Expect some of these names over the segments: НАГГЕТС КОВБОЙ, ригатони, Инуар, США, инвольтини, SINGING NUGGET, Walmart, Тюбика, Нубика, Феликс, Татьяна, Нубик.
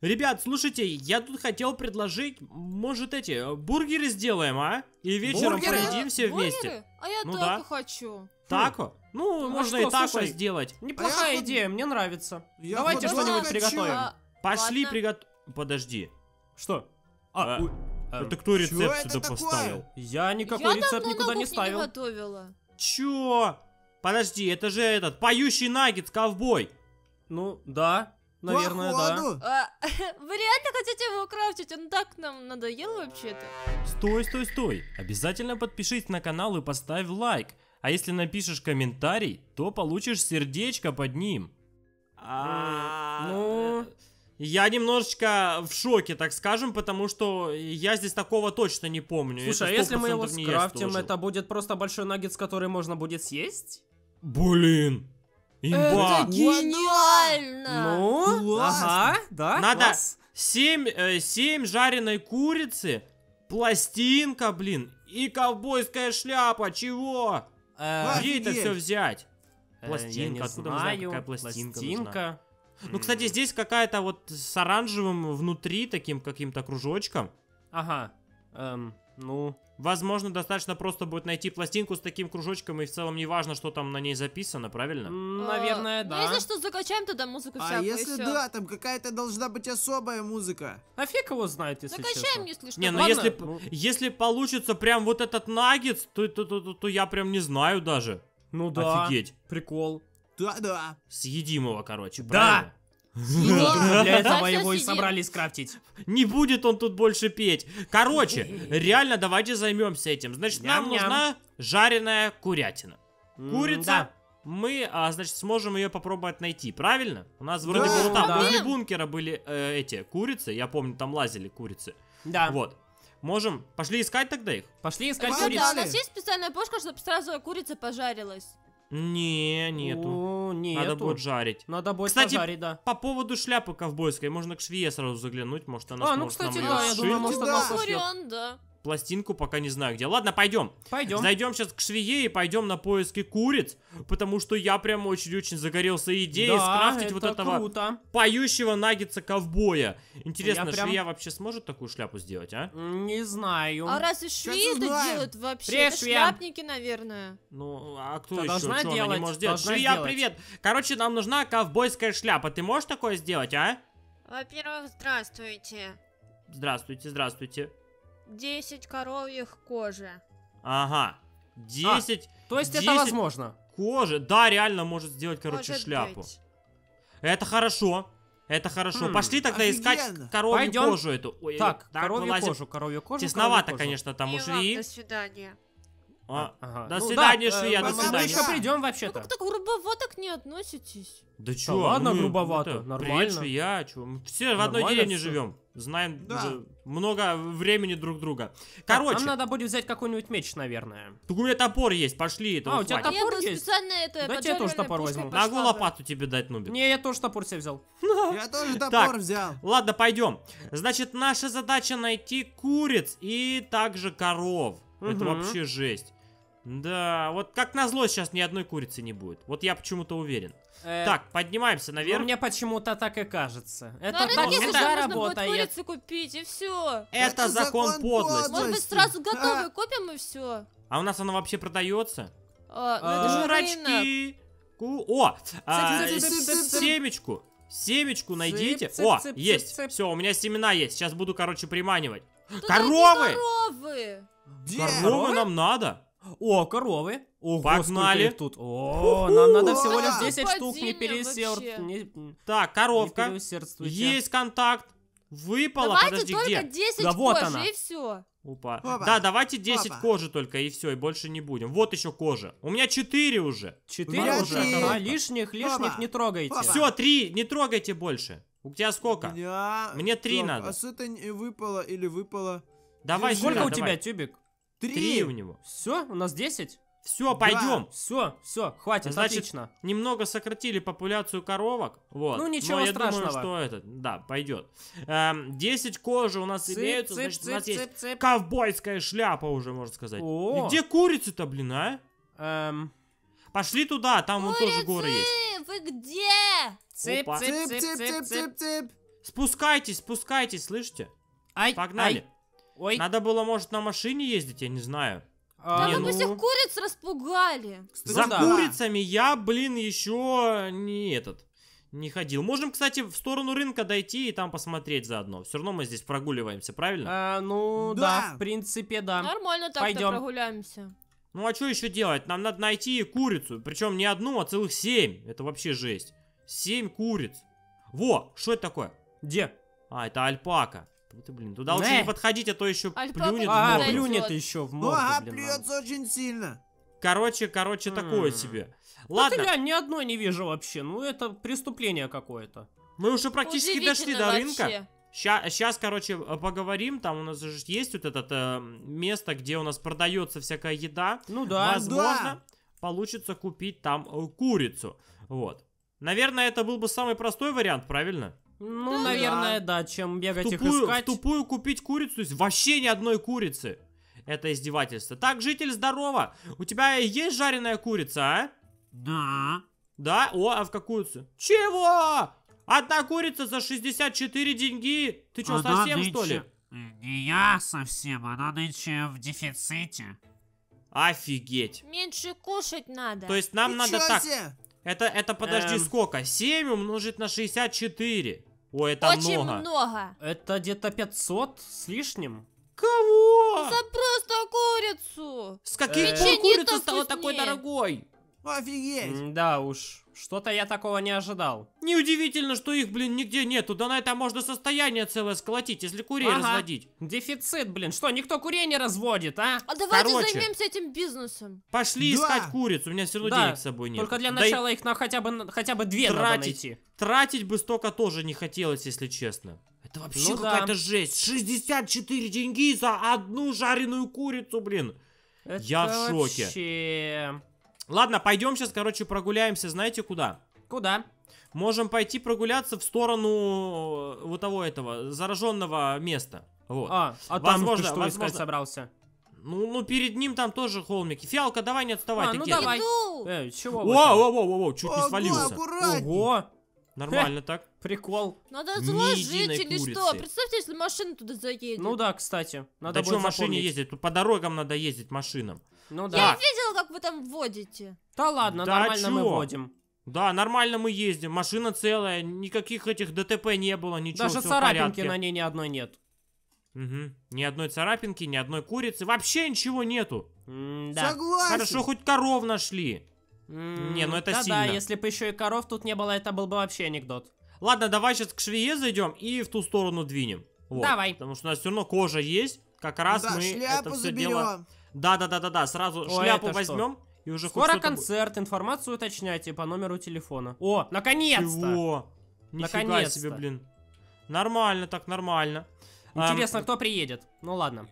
Ребят, слушайте, я тут хотел предложить, может, эти бургеры сделем, а? И вечером поедим все вместе. А я тако хочу. Тако? Ну, можно и тако сделать. Неплохая идея, мне нравится. Давайте что-нибудь приготовим. Пошли приготовим. Подожди. Что? Это кто рецепт сюда поставил? Я никакой рецепт никуда не ставил. Чё? Подожди, это же этот поющий наггетс ковбой. Ну, да. Наверное, походу, да. Вы реально хотите его крафтить? Он так нам надоел вообще-то. Стой, стой, стой. Обязательно подпишись на канал и поставь лайк. А если напишешь комментарий, то получишь сердечко под ним. Ну, я немножечко в шоке, так скажем, потому что я здесь такого точно не помню. Слушай, а если мы его скрафтим, это будет просто большой наггетс, который можно будет съесть? Блин. Имба. Это гениально! Ну, класс. Ага, да, надо класс. 7 жареной курицы, пластинка, блин, и ковбойская шляпа, чего? Где это все взять? Пластинка, откуда мы знаем, какая пластинка? Ну, кстати, здесь какая-то вот с оранжевым внутри, таким каким-то кружочком. Ага, ну... Возможно, достаточно просто будет найти пластинку с таким кружочком, и в целом не важно, что там на ней записано, правильно? Наверное, да. Ну, если что, закачаем тогда музыку всякую. А если да, там какая-то должна быть особая музыка. А фиг его знает, если честно. Закачаем, если что. Не, ну если получится прям вот этот наггетс, то я прям не знаю даже. Ну да. Офигеть. Прикол. Да-да. Съедим его, короче, правильно? Да! Для этого его и собрались крафтить. Не будет он тут больше петь. Короче, реально давайте займемся этим. Значит, нам нужна жареная курятина. Курица. Мы, значит, сможем ее попробовать найти, правильно? У нас вроде бы там возле бункера были эти курицы. Я помню, там лазили курицы. Да. Вот. Можем. Пошли искать тогда их? Пошли искать курицы. У нас есть специальная пушка, чтобы сразу курица пожарилась. Не, нету. Нету. Надо будет жарить. Надо будет пожарить, да. По поводу шляпы ковбойской можно к швее сразу заглянуть, может она сможет нам её сшить. Пластинку пока не знаю где. Ладно, пойдем. Пойдем. Зайдем сейчас к швее и пойдем на поиски куриц, потому что я прям очень-очень загорелся идеей скрафтить вот этого поющего наггетса ковбоя. Интересно, швея вообще сможет такую шляпу сделать, а? Не знаю. А раз и швеи это делают вообще, это шляпники, наверное. Ну, а кто еще? Должна делать. Швея, привет. Короче, нам нужна ковбойская шляпа. Ты можешь такое сделать, а? Во-первых, здравствуйте. Здравствуйте, здравствуйте. 10 коровьих кожи. Ага. 10. То есть 10 это возможно. Кожи. Да, реально может сделать, короче, может шляпу. Быть. Это хорошо. Это хорошо. Пошли тогда искать коровью кожу эту. Ой, так, коровью кожу. Тесновато, конечно, там у швеи. До свидания. До свидания, швея, до свидания. Мы еще придем вообще-то. Ну как-то грубовато к ней относитесь. Да чё, ладно, грубовато. Нормально. Швея, чё. Все в одной деревне живем. Знаем уже много времени друг друга. Короче. Нам надо будет взять какой-нибудь меч, наверное. У меня топор есть, пошли. А, у тебя топор есть? Дайте я тоже топор возьму. Могу лопату тебе дать, Нубик. Не, я тоже топор себе взял. Я тоже топор взял. Ладно, пойдем. Значит, наша задача найти куриц и также коров. Это вообще жесть. Да, вот как назло сейчас ни одной курицы не будет. Вот я почему-то уверен. Так, поднимаемся наверх. Мне почему-то так и кажется. Это работает. Курицу купить и все. Это закон подлости. Может быть сразу готовы купим и все. А у нас она вообще продается? Жрачки. О, семечку. Семечку найдите. О, есть. Все, у меня семена есть. Сейчас буду, короче, приманивать. Коровы! Коровы нам надо. О, коровы. О, погнали. Тут. О, нам надо всего лишь 10 штук, не пересердствуйте. Так, коровка. Есть контакт. Выпало, подожди, где? Давайте только 10 кожи и все. Да, давайте 10 кожи только и все, и больше не будем. Вот еще кожа. У меня 4 уже. 4 уже. Лишних не трогайте. Все, 3, не трогайте больше. У тебя сколько? Мне 3 надо. А с этой выпало или выпало? Давай, сколько у тебя, Тюбик? 3 у него. Все, у нас 10. Все, пойдем. Да. Все, хватит. Значит, отлично. Немного сократили популяцию коровок. Вот. Ну ничего страшного. Я думаю, что это, да, пойдет. 10 кожи у нас имеются. Значит, у нас есть ковбойская шляпа уже, можно сказать. О. И где курицы-то, блин, а? Пошли туда, там вон тоже горы есть. Вы где? Цып-цып-цып-цып-цып. Спускайтесь, спускайтесь, слышите? Ай, погнали. Ай. Ой. Надо было, может, на машине ездить, я не знаю. Да мы всех куриц распугали. За курицами я, блин, еще не не ходил. Можем, кстати, в сторону рынка дойти и там посмотреть заодно. Все равно мы здесь прогуливаемся, правильно? Ну да, в принципе, да. Нормально так-то прогуляемся. Ну а что еще делать? Нам надо найти курицу. Причем не одну, а целых 7. Это вообще жесть. 7 куриц. Во, что это такое? Где? А, это альпака. Ты, блин, туда лучше не подходить, а то еще плюнет. А, плюнет еще в морду. А, плюется очень сильно. Короче, такое себе. Ладно. Я ни одной не вижу вообще. Ну, это преступление какое-то. Мы уже практически дошли до рынка. Сейчас, короче, поговорим. Там у нас же есть вот это место, где у нас продается всякая еда. Ну да. Возможно, получится купить там курицу. Вот. Наверное, это был бы самый простой вариант, правильно? Ну, да, наверное, да, чем бегать их искать. В тупую купить курицу, то есть вообще ни одной курицы. Это издевательство. Так, житель, здорово. У тебя есть жареная курица, а? Да. Да? О, а в какую цену? Чего? Одна курица за 64 деньги? Ты что, она совсем, нынче... что ли? Не я совсем, она нынче в дефиците. Офигеть. Меньше кушать надо. То есть нам надо так... Это подожди, сколько? 7 умножить на 64. Ой, это много. Очень много. Это где-то 500 с лишним. Кого? За просто курицу. С каких пор курица стала такой дорогой? Офигеть. Да уж, что-то я такого не ожидал. Неудивительно, что их, блин, нигде нету. Да на это можно состояние целое сколотить, если курей разводить. Дефицит, блин. Что, никто курей не разводит, а? А давайте займемся этим бизнесом. Пошли искать куриц, у меня все равно денег с собой нет. Только для начала их на хотя бы 2 надо найти. Тратить бы столько тоже не хотелось, если честно. Это вообще какая-то жесть. 64 деньги за одну жареную курицу, блин. Я в шоке. Ладно, пойдем сейчас, короче, прогуляемся, знаете, куда? Куда? Можем пойти прогуляться в сторону вот того этого зараженного места. Вот. А там ты что искать собрался? Ну, перед ним там тоже холмики. Фиалка, давай не отставай. Ну давай. Чего? О, чуть не свалился. Ого. Нормально так. Прикол. Надо сложить или что? Представьте, если машина туда заедет. Ну да, кстати. Надо будет запомнить. Да что машине ездить? Тут по дорогам надо ездить машинам. Ну да. Я видел, как вы там водите. Да ладно, да нормально мы водим. Да, нормально мы ездим. Машина целая, никаких этих ДТП не было, ничего. Даже царапинки на ней ни одной нет. Угу. Ни одной царапинки, ни одной курицы. Вообще ничего нету. Да. Согласен. Хорошо, хоть коров нашли. Не, ну это сильно. Да, если бы еще и коров тут не было, это был бы вообще анекдот. Ладно, давай сейчас к швее зайдем и в ту сторону двинем. Вот. Давай. Потому что у нас все равно кожа есть. Как раз да, мы это все дело... Да, сразу шляпу возьмем и уже... Скоро концерт, информацию уточняйте по номеру телефона. О, наконец-то! Нифига себе, блин. Нормально, так нормально. Интересно, кто приедет? Ну ладно.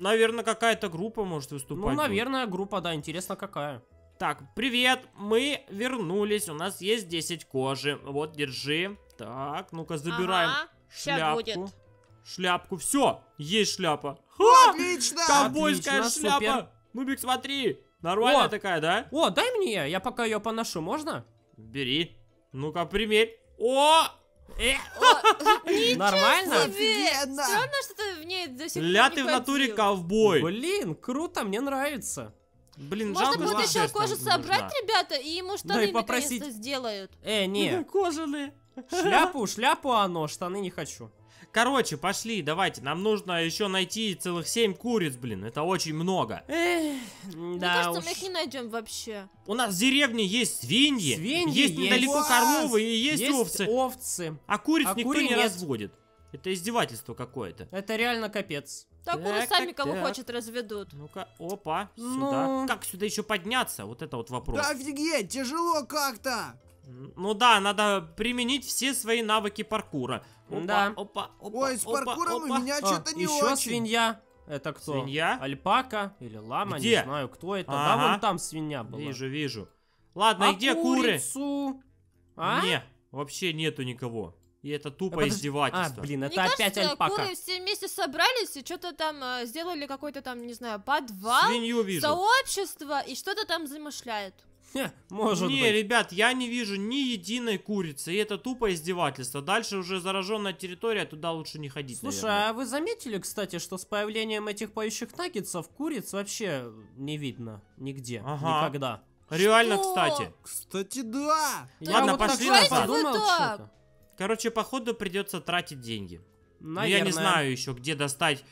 Наверное, какая-то группа может выступать. Ну, наверное, группа, да, интересно какая. Так, привет, мы вернулись, у нас есть 10 кожи. Вот, держи. Так, ну-ка, забираем шляпку. Шляпку, все, есть шляпа. Отлично! Ковбойская шляпа. Супер. Нубик, смотри, нормальная такая, да? О, дай мне, я пока ее поношу, можно? Бери. Ну-ка, примерь. Нормально? Странно, что ты в ней до сих пор не ходил. Ля, ты в натуре ковбой. Блин, круто, мне нравится. Блин, жалко. Можно будет еще кожу собрать, ребята, и ему штаны наконец-то сделают. Не. Кожаные. Шляпу, штаны не хочу. Короче, пошли, давайте. Нам нужно еще найти целых 7 куриц, блин. Это очень много. Мне кажется, мы их не найдем вообще. У нас в деревне есть свиньи. Есть недалеко коровы и есть овцы. А куриц никто не разводит. Это издевательство какое-то. Это реально капец. Так, куры сами кого хочет разведут. Ну-ка, опа, сюда. Как сюда еще подняться? Вот это вот вопрос. Да офигеть, тяжело как-то. Ну да, надо применить все свои навыки паркура. Опа. Ой, с паркуром у меня что-то не очень. Еще свинья. Это кто? Свинья? Альпака или лама, не знаю, кто это. Да, вон там свинья была. Вижу. Ладно, и где куры? Не, вообще нету никого. И это тупо издевательство. Блин, это опять альпака. Куры все вместе собрались и что-то там сделали, какой-то там, не знаю, подвал, сообщество и что-то там замышляет. Может быть. Не, ребят, я не вижу ни единой курицы. И это тупо издевательство. Дальше уже зараженная территория, туда лучше не ходить. Слушай, наверное. А вы заметили, кстати, что с появлением этих поющих наггетсов куриц вообще не видно нигде, никогда. Реально, что? Кстати. Кстати, да. Ладно, вот пошли назад. Короче, походу придется тратить деньги. Но я не знаю еще, где достать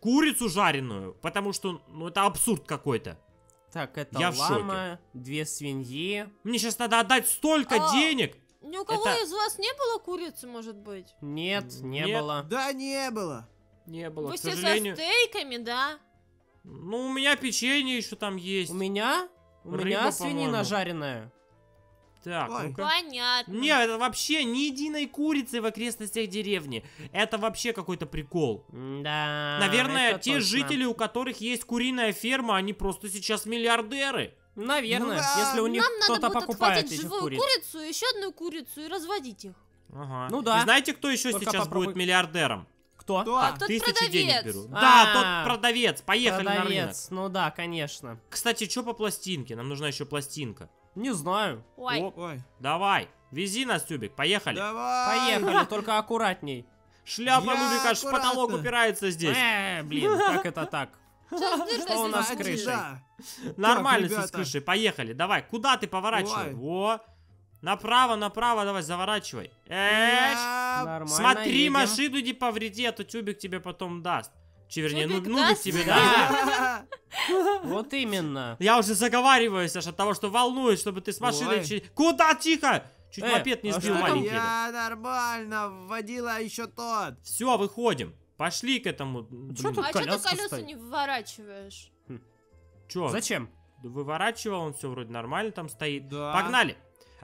курицу жареную, потому что ну, это абсурд какой-то. Так, это я лама, две свиньи. Мне сейчас надо отдать столько денег. Ни у кого из вас не было курицы, может быть? Нет, не было. Да, не было. Не было, к сожалению. Вы все со стейками, да? Ну, у меня печенье еще там есть. У меня? У меня свинина жареная. Так, ну понятно. Не, это вообще ни единой курицы в окрестностях деревни. Это вообще какой-то прикол. Да. Наверное, те жители, у которых есть куриная ферма, они просто сейчас миллиардеры. Наверное, если у них кто-то покупает этих куриц. Нам надо будет отхватить живую курицу, еще одну курицу и разводить их. Ага. Ну да. И знаете, кто еще сейчас будет миллиардером? Кто? Так, 1000 денег беру. Да, тот продавец. Поехали на рынок. Ну да, конечно. Кстати, что по пластинке? Нам нужна еще пластинка. Не знаю. Ой. Давай, вези нас, Тюбик, поехали. Давай. Поехали, только аккуратней. Шляпа Нубика аж в потолок упирается здесь. Блин, как это так? Что у нас с крышей? Нормально с крышей, поехали. Давай, куда ты поворачивай? Во. Направо, направо, давай, заворачивай. Смотри машину не повреди, а то Тюбик тебе потом даст. Вернее, Нубик тебе, да? Вот именно. Я уже заговариваюсь аж от того, что волнуюсь, чтобы ты с машиной... Куда? Тихо! Чуть мопед не сбил маленький. Я нормально вводила еще тот. Все, выходим. Пошли к этому. А что ты колеса не выворачиваешь? Че? Зачем? Выворачивал, он все вроде нормально там стоит. Погнали.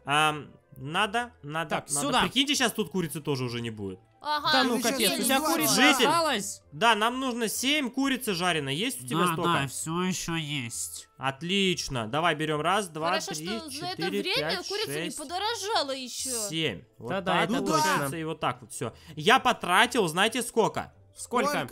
Надо. Так, сюда. Прикиньте, сейчас тут курицы тоже уже не будет. Ага, да ну капец, у тебя курица осталась? Да, нам нужно 7 курицы жареной. Есть у тебя столько? Да, все еще есть. Отлично, давай берем раз, два, три, четыре, пять, шесть, семь. Да-да, это точно. И вот так вот все. Я потратил, знаете, сколько? Сколько?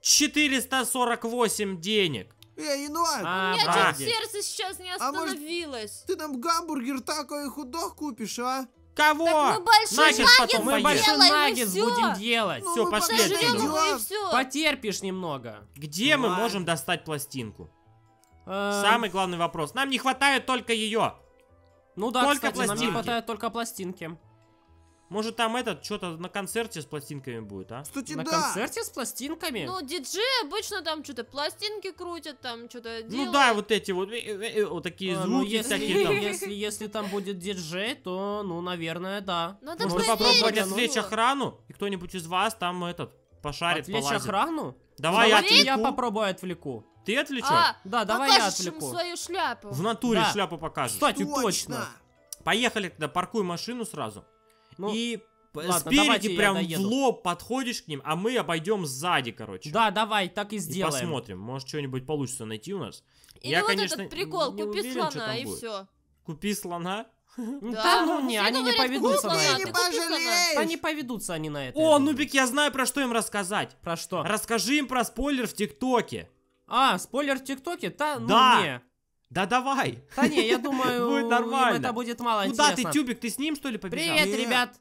448 денег. Эй, Инуар! У меня чуть сердце сейчас не остановилось. Ты нам гамбургер, тако и хот-дог купишь, а? Кого? Так мы большой наггетс будем делать. Ну, все, пошли отсюда. Потерпишь немного. Где мы можем достать пластинку? Самый главный вопрос. Нам не хватает только ее. Ну да, только кстати, нам не хватает только пластинки. Может там что-то на концерте с пластинками будет, а? Кстати, на концерте с пластинками? Ну, диджеи обычно там что-то пластинки крутят, там что-то делают. Ну да, вот эти вот такие звуки всякие там. Если там будет диджей, то, ну, наверное, да. Надо попробовать отвлечь охрану, и кто-нибудь из вас там пошарит, отвлечь охрану? Давай я отвлеку. Я попробую отвлеку. Ты отвлечешь? Да, давай я отвлеку. Покажешь свою шляпу. В натуре шляпу покажешь. Кстати, точно. Поехали тогда, паркуй машину сразу. Ну, и ладно, спереди прям в лоб подходишь к ним, а мы обойдем сзади, короче. Да, давай, так и сделаем. И посмотрим, может что-нибудь получится найти у нас. Или я, вот конечно, этот прикол, не купи уверен, слона и будет. Все. Купи слона? Да, ну не, они не поведутся на это. Они поведутся они на это. О, Нубик, я знаю, про что им рассказать. Про что? Расскажи им про спойлер в ТикТоке. А, спойлер в ТикТоке? Да, ну не. Да давай. Да не, я думаю, будет нормально. Это будет мало интересно. Куда ты, Тюбик, ты с ним что ли побежал? Привет, ребят.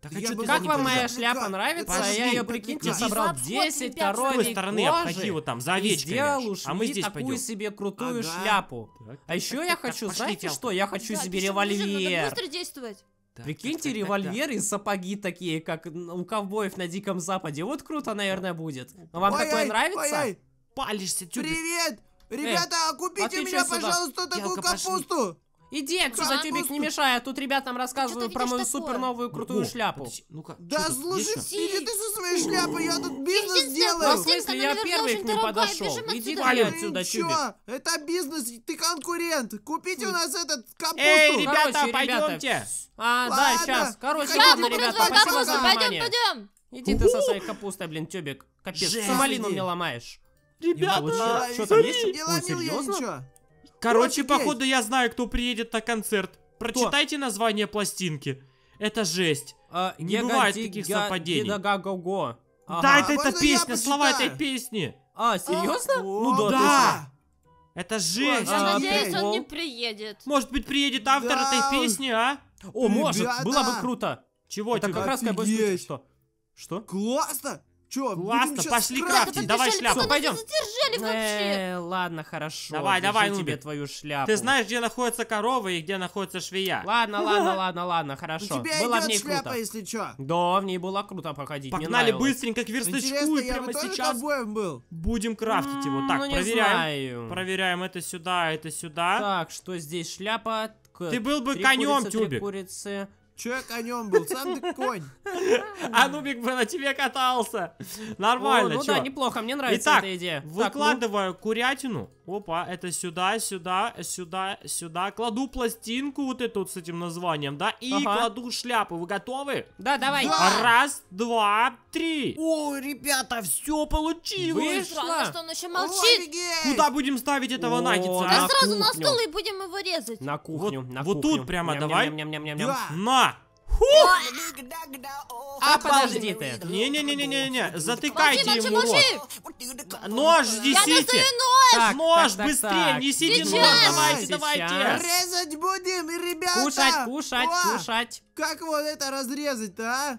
Так, как вам моя шляпа нравится? Пошли, я ее, прикиньте, собрал 10 коровьей кожи вот там, за овечками, сделал а мы здесь такую пойдем. Себе крутую шляпу. Так, а еще я хочу, знаете что? Я хочу себе револьвер. Быстро действовать. Так, прикиньте, револьвер и сапоги такие, как у ковбоев на Диком Западе. Вот круто, наверное, будет. Но вам такое нравится? Палишься, Тюбик. Привет! Ребята, купите меня, пожалуйста, такую капусту! Иди отсюда, Тюбик, не мешай, а тут ребятам рассказываю про мою супер новую крутую шляпу. Да слушай, иди ты со своей шляпой, я тут бизнес делаю. В смысле, я первый к ним подошел. Иди отсюда, Тюбик. Это бизнес, ты конкурент. Купите у нас этот капусту. Эй, ребята, пойдемте. А, да, сейчас. Короче, ладно, ребята, спасибо за внимание. Иди ты со своей капустой, блин, Тюбик. Капец, самолину мне ломаешь. Ребята, что там есть? Ой, серьезно? Короче, походу, я знаю, кто приедет на концерт. Прочитайте название пластинки. Это жесть. Не бывает таких совпадений. Да, это песня, слова этой песни. А, серьезно? Ну да. Это жесть. Я надеюсь, он не приедет. Может быть, приедет автор этой песни, а? О, может, было бы круто. Чего? Это как раз как бы что? Что? Классно. Че, классно, пошли крафтить, давай шляпу. Пойдем. Ладно, хорошо. Давай, давай, тебе твою шляпу. Ты знаешь, где находятся коровы и где находится швея. Ладно, ладно, ладно, ладно, хорошо. Была в ней шляпа, если что. Да, в ней было круто походить. Погнали быстренько к верстачку и прямо сейчас будем крафтить его. Так, проверяем. Проверяем это сюда, это сюда. Так, что здесь шляпа? Ты был бы конем, Тюбик. Че я конем был? Сам ты конь. А Нубик бы на тебе катался. Нормально, ну да, неплохо, мне нравится эта идея. Выкладываю курятину. Опа, это сюда, сюда, сюда, сюда. Кладу пластинку вот эту с этим названием, да? И кладу шляпу. Вы готовы? Да, давай. Раз, два, три. О, ребята, все получилось. Вышло. Что он еще молчит? Куда будем ставить этого наггетса? Да сразу на стол и будем его резать. На кухню. Вот тут прямо давай. На. А подожди ты. Не-не-не-не-не-не. Затыкайте его. Нож несите. Нож быстрее, несите нож. Давайте, давайте. Резать будем, ребята. Кушать, кушать, кушать. Как вот это разрезать-то, а?